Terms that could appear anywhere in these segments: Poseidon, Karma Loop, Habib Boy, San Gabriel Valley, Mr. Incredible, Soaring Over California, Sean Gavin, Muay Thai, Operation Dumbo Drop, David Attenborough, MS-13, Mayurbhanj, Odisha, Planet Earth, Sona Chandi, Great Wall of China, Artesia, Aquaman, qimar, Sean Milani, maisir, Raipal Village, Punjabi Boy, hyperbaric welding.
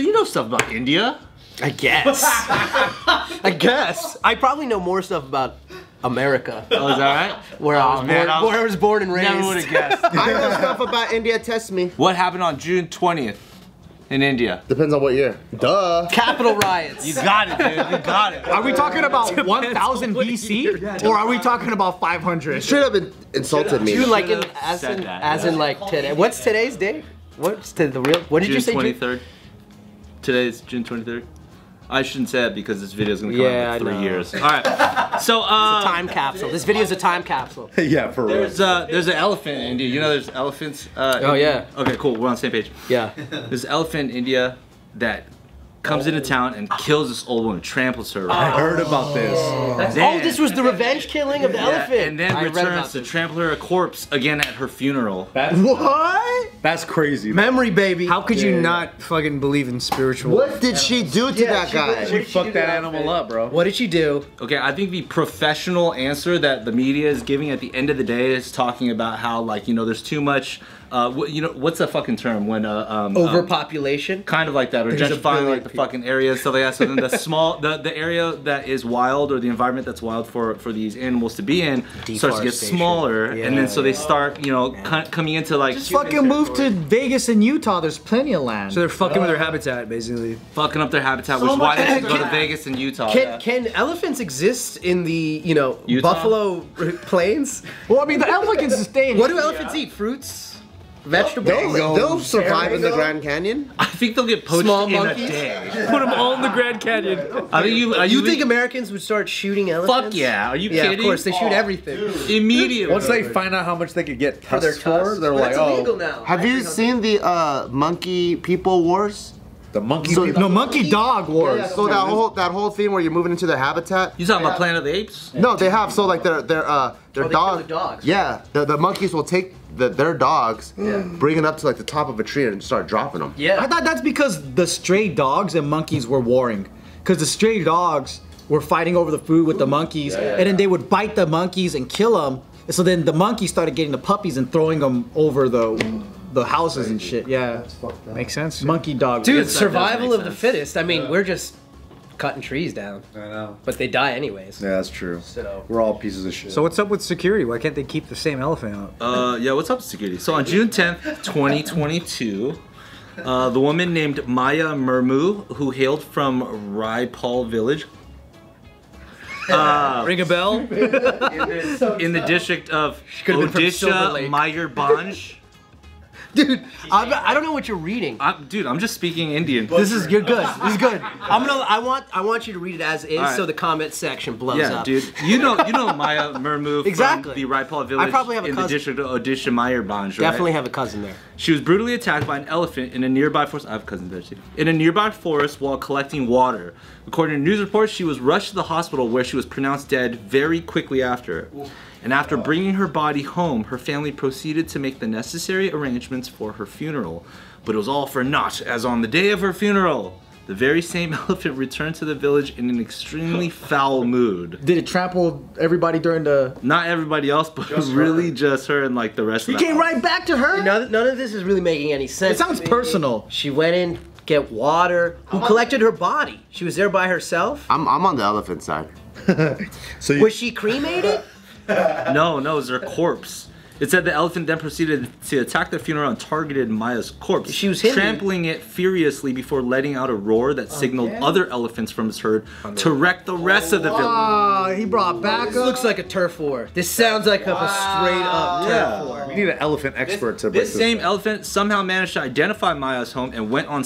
So you know stuff about India? I guess. I guess. I probably know more stuff about America. Oh, is that right? Where I was born and raised. Never would have guessed. I know stuff about India, test me. What happened on June 20th in India? Depends on what year. Duh. Capital riots. You got it, dude. You got it. Are we talking about 1000 BC? Yeah, or are we talking about 500? Straight up insulted me. You like in, as in like today. What's today's date? What's to the real? What did you say? June 23rd. Today's June 23rd. I shouldn't say it because this video's gonna come out in like 3 years. All right, so it's a time capsule. This video's a time capsule. Yeah, for real. There's an elephant in India. You know, there's elephants. Oh yeah. Okay, cool. We're on the same page. Yeah. There's an elephant in India that comes into town and kills this old woman, tramples her. I heard about this. Then, this was the revenge killing of the elephant. And then returns to trample her corpse again at her funeral. What? That's crazy. Memory, baby. How could you not fucking believe in spiritual? What did she do to that guy? She fucked that animal up, bro. What did she do? Okay, I think the professional answer that the media is giving at the end of the day is talking about how, like, you know, there's too much. You know, what's the fucking term when overpopulation? Kind of like that, or gentrifying like the fucking area, stuff like that. So then the small, the area that is wild, or the environment that's wild for these animals to be in, starts to get smaller, and then so they start, you know, coming into like. Just fucking move to Vegas and Utah. There's plenty of land. So they're fucking with their habitat, basically. Fucking up their habitat, which is why they should go to Vegas and Utah. Can elephants exist in the Utah? Buffalo plains? Well, I mean, the elephant can sustain. What do elephants eat? Fruits. Vegetables. They'll survive in the Grand Canyon. I think they'll get poached in a day. Put them all in the Grand Canyon. I mean, you think Americans would start shooting elephants? Fuck yeah! Are you kidding? Of course they shoot everything immediately. Once they find out how much they could get tusks for, they're like, oh. Have you seen the monkey people wars? The monkey monkey dog wars. Yeah, so that whole thing where you're moving into the habitat. You talking about Planet of the Apes? No, they have. So like their dogs. Yeah, the monkeys will take their dogs, bring it up to like the top of a tree and start dropping them. Yeah, I thought that's because the stray dogs and monkeys were warring, because the stray dogs were fighting over the food with the monkeys, and then they would bite the monkeys and kill them. And so then the monkeys started getting the puppies and throwing them over the houses and shit. Yeah, that's fucked up. Makes sense. Monkey dog. Dude, survival of the fittest. I mean, we're just cutting trees down. I know. But they die anyways. Yeah, that's true. So we're all pieces of shit. So what's up with security? Why can't they keep the same elephant out? Yeah, what's up with security? So on June 10th, 2022, the woman named Maya Mermu, who hailed from Raipal Village, ring a bell, in the district of Odisha, Mayurbhanj. Dude, I don't know what you're reading. I'm just speaking Indian. This is good. This is good. I want you to read it as is, so the comment section blows up. Yeah, dude. You know Maya Mermu exactly. From the Raipal Village in the district of Odisha, Mayurbhanj, right? Definitely have a cousin there. She was brutally attacked by an elephant in a nearby forest. I have cousins there too. In a nearby forest while collecting water. According to news reports, she was rushed to the hospital where she was pronounced dead very quickly after. And after bringing her body home, her family proceeded to make the necessary arrangements for her funeral. But it was all for naught, as on the day of her funeral, the very same elephant returned to the village in an extremely foul mood. Did it trample everybody during the... Not everybody else, but just really just her and like the rest of the came right back to her? None of this is really making any sense. It sounds personal. She went in, get water. Who collected her body? She was there by herself? I'm on the elephant side. So was she cremated? No, it was her corpse. It said the elephant then proceeded to attack the funeral and targeted Maya's corpse. She was trampling it furiously before letting out a roar that signaled other elephants from his herd to wreck the rest of the village. Wow, he brought back up. This looks like a turf war. This sounds like a straight up turf war. We need an elephant expert to break this. This same elephant somehow managed to identify Maya's home and went on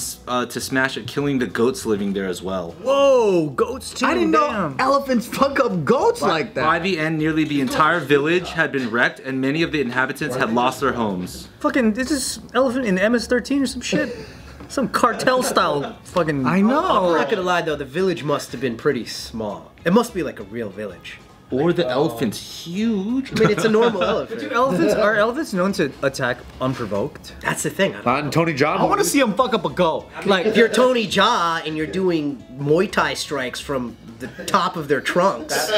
to smash it, killing the goats living there as well. Whoa, goats too. I didn't know elephants fuck up goats like that. By the end, nearly the entire village had been wrecked and many of the inhabitants had lost their homes. Fucking, this is elephant in MS-13 or some shit. Some cartel style fucking... I know. I'm not gonna lie though, the village must have been pretty small. It must be like a real village. Or like, the elephant's huge. I mean, it's a normal elephant. But do are elephants known to attack unprovoked? That's the thing. Not in Tony Jaa. I want to see him fuck up a goat. I mean, like if you're Tony Jaa and you're doing Muay Thai strikes from the top of their trunks.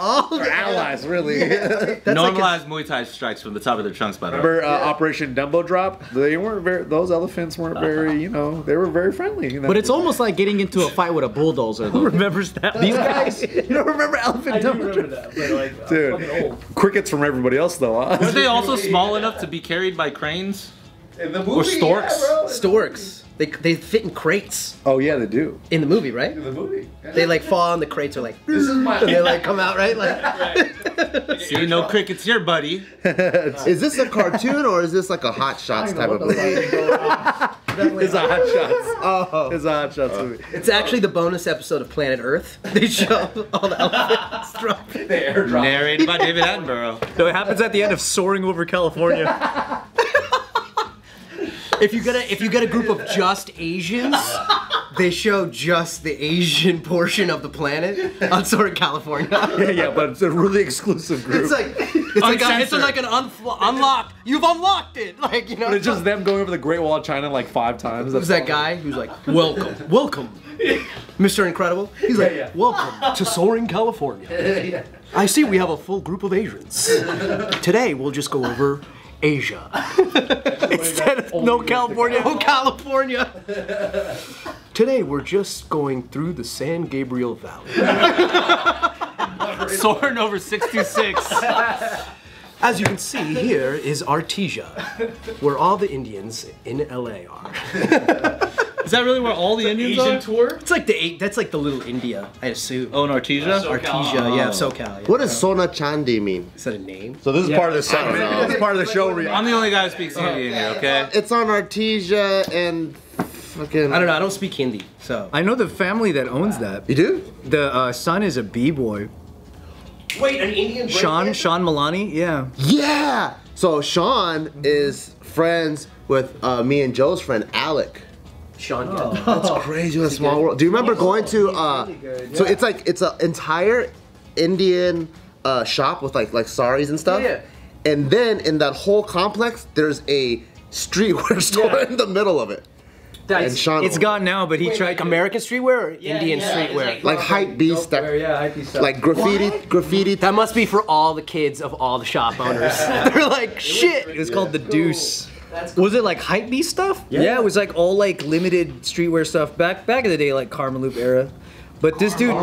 Oh, our allies, really. Yeah. Normalized like Muay Thai strikes from the top of their trunks, by the way. Remember Operation Dumbo Drop? They weren't very, those elephants weren't very, you know, they were very friendly. You know? But it's almost like getting into a fight with a bulldozer. Who remembers that? These guys, you don't remember Elephant Dumbo Drop? I do remember that, but like, dude, old. Crickets from everybody else, though. Huh? Were they also small enough to be carried by cranes? In the movie, or storks? Yeah, storks. They fit in crates. Oh yeah, they do. In the movie, right? In the movie. Yeah. They like fall on the crates or like. This is my. They like come out right like. Right. See, no crickets here, buddy. Is this a cartoon or is this like a Hot Shots type of movie? It's a Hot Shots. Oh, it's a Hot Shots movie. It's actually the bonus episode of Planet Earth. They show all the elephants drop. They air drop. Narrated by David Attenborough. So it happens at the end of Soaring Over California. If you get a group of just Asians, they show just the Asian portion of the planet on Soaring California. Yeah, yeah, but it's a really exclusive group. It's like an unlock. You've unlocked it, like you know. But it's just them going over the Great Wall of China like 5 times. Who's that guy who's like, welcome, welcome, Mr. Incredible? He's like, welcome to Soaring California. Yeah. I see we have a full group of Asians. Today we'll just go over Asia. Instead of no California, oh California. Today we're just going through the San Gabriel Valley. Soaring over 626. As you can see here is Artesia, where all the Indians in LA are. Is that really where all the Indians are? Tour? It's like that's like the little India, I assume. Oh, and Artesia? Artesia, yeah, SoCal. Yeah. What does Sona Chandi mean? Is that a name? So this is part of the segment. This is part of the show. I'm the only guy who speaks Indian here, okay? It's on Artesia and fucking... I don't know, I don't speak Hindi, so... I know the family that owns that. You do? The son is a B-boy. Wait, an Indian? Sean Milani? Yeah. Yeah! So Sean is friends with me and Joe's friend, Alec. Sean Gavin. That's crazy, what a small world. Do you remember going to, so it's like, it's an entire Indian shop with like saris and stuff. Yeah, yeah. And then in that whole complex, there's a streetwear store in the middle of it. That's, and Sean, it's gone now, but he tried American streetwear or Indian streetwear? Like hype beast stuff. Like graffiti. That must be for all the kids of all the shop owners. They're like, shit. It was called the Deuce. Cool. Was it like hypebeast stuff? Yeah. Yeah, it was like all like limited streetwear stuff back in the day, like Karma Loop era. But this dude,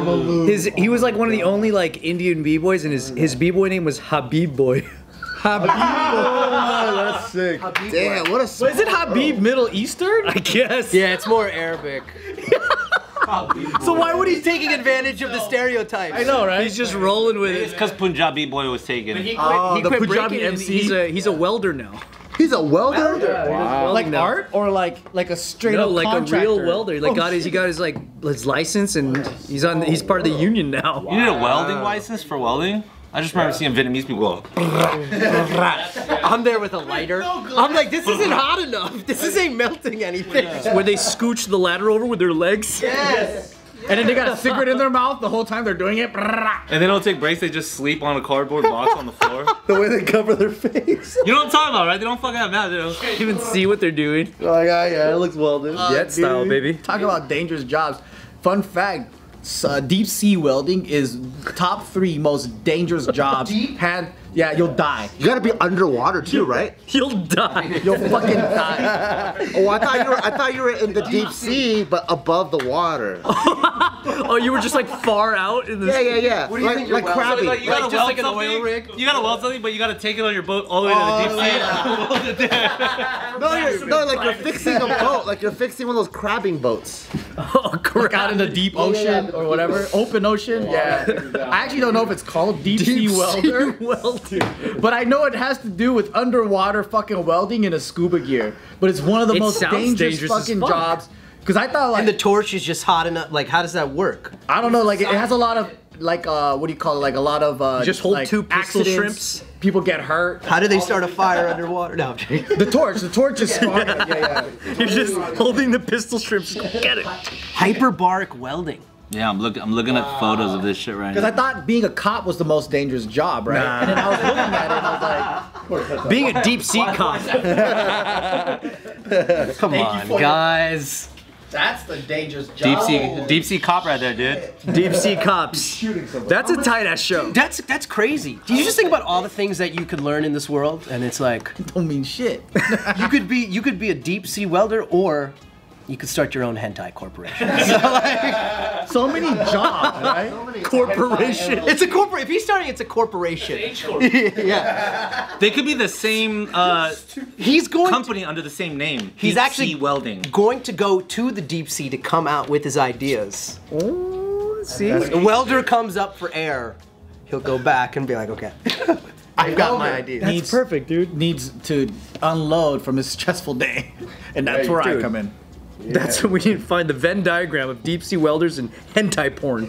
he was like one of the only like Indian b-boys, and his b-boy name was Habib Boy. Habib. Oh, that's sick. Habib. Damn, what a. Small, is it Habib Middle Eastern? I guess. Yeah, it's more Arabic. So why would he taking advantage of the stereotypes? I know, right? He's just rolling with it. It's because Punjabi Boy was taking it. Oh, the Punjabi MC. He's a welder now. He's a welder? Yeah, wow. Like art or like a straight up contractor? No, like a real welder. Like he got his license and he's part of the union now. Wow. You need a welding license for welding? I just remember seeing Vietnamese people go. I'm there with a lighter. I'm like, this isn't hot enough. This isn't melting anything. Yeah. Where they scooch the ladder over with their legs. Yes. And then they got a cigarette in their mouth the whole time they're doing it. And they don't take breaks, they just sleep on a cardboard box on the floor. The way they cover their face. You know what I'm talking about, right? They don't fucking have mouth. They don't even see what they're doing. Oh, yeah, it looks well, dude. Jet style, baby. Talk about dangerous jobs. Fun fact, deep sea welding is top 3 most dangerous jobs. Yeah, you'll die. You gotta be underwater too, right? You'll die. You'll fucking die. Oh, I thought you were in the deep sea, but above the water. Oh, you were just like far out in the. Yeah. What do you think? Like crabby. So, like, you gotta weld an oil rig. You gotta weld something, but you gotta take it on your boat all the way to the deep sea. Yeah. Weld it there. No, like you're fixing a boat, like you're fixing one of those crabbing boats. Oh, crap. Like out in the deep ocean or whatever, open ocean. Yeah. I actually don't know if it's called deep sea welder. But I know it has to do with underwater fucking welding in a scuba gear. But it's one of the most dangerous fucking jobs. Because I thought like... And the torch is just hot enough. Like, how does that work? I don't know. Like, it has a lot of... Like, what do you call it? Like, a lot of you just hold like, 2 pistol shrimps. People get hurt. How do they start a fire underwater? No, the torch is sparking. Yeah. You're just holding the pistol shrimps. Get it. Hyperbaric welding. Yeah, I'm looking at photos of this shit right now. Because I thought being a cop was the most dangerous job, right? Nah. And then I was looking at it and I was like... Being a deep sea cop. Come on, guys. That's the dangerous job. Deep sea cop right there, dude. Deep sea cops. That's a tight ass show. That's crazy. Do you just think about all the things that you could learn in this world, and it's like don't mean shit. you could be a deep sea welder, or you could start your own hentai corporation. So, like, so many jobs, right? So many corporation. It's a corporate. If he's starting, it's a corporation. It's an H corporation. Yeah. They could be the same. He's going company to, under the same name. He's actually welding. Going to go to the deep sea to come out with his ideas. Oh, see, the welder comes up for air. He'll go back and be like, okay. I've got my idea. That's perfect, dude. Needs to unload from his stressful day, and that's where I come in. Yeah. That's when we need to find the Venn diagram of deep sea welders and hentai porn.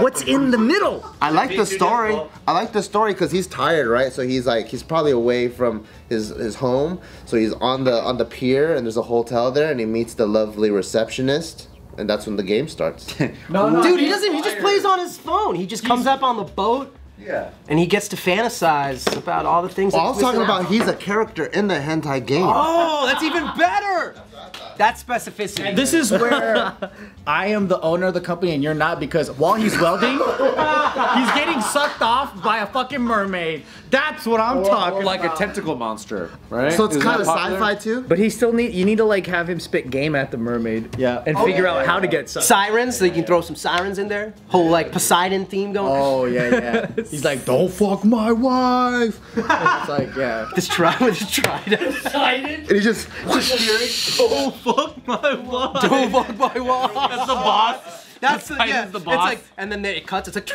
What's in the middle? I like the story. I like the story because he's tired, right? So he's like, he's probably away from his home. So he's on the pier, and there's a hotel there, and he meets the lovely receptionist. And that's when the game starts. No, dude, he doesn't. He just plays on his phone. He just comes up on the boat. Yeah. And he gets to fantasize about all the things. Well, I was talking about he's a character in the hentai game. Oh, that's even better. That's specificity. And this is where I am the owner of the company and you're not, because while he's welding, he's getting sucked off by a fucking mermaid. That's what I'm talking like about. Like a tentacle monster, right? So it's kind of sci-fi too? But he still you need to like have him spit game at the mermaid. Yeah. And figure out how to get sucked. Sirens, so you can throw some sirens in there. Whole like Poseidon theme going. Oh, yeah, yeah. He's like, don't fuck my wife. It's like, yeah. Just try to. Poseidon? And he just don't fuck my wife. Don't fuck my wife. That's the boss. That's the boss. It's like, and then it cuts. It's like,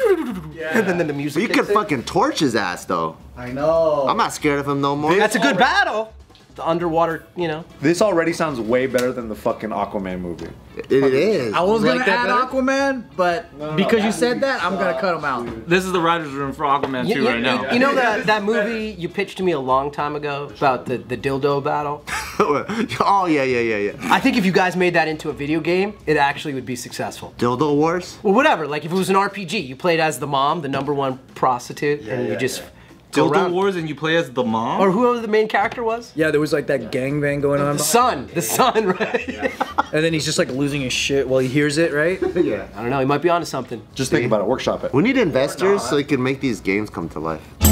yeah. And then the music. You could fucking torch his ass though. I know. I'm not scared of him no more. That's a good battle. The underwater, you know. This already sounds way better than the fucking Aquaman movie. It is. I was gonna add Aquaman, but because you said that, I'm gonna cut him out. Dude. This is the writer's room for Aquaman 2 right now. You know that movie you pitched to me a long time ago about the dildo battle? Oh, yeah. I think if you guys made that into a video game, it actually would be successful. Dildo Wars? Well, whatever. Like if it was an RPG, you played as the mom, the #1 prostitute, and you just... Dildo Wars and you play as the mom? Or whoever the main character was? Yeah, there was like that gangbang going on. The son, right? Yeah. And then he's just like losing his shit while he hears it, right? Yeah. I don't know, he might be onto something. Just think about it, workshop it. We need investors so they can make these games come to life.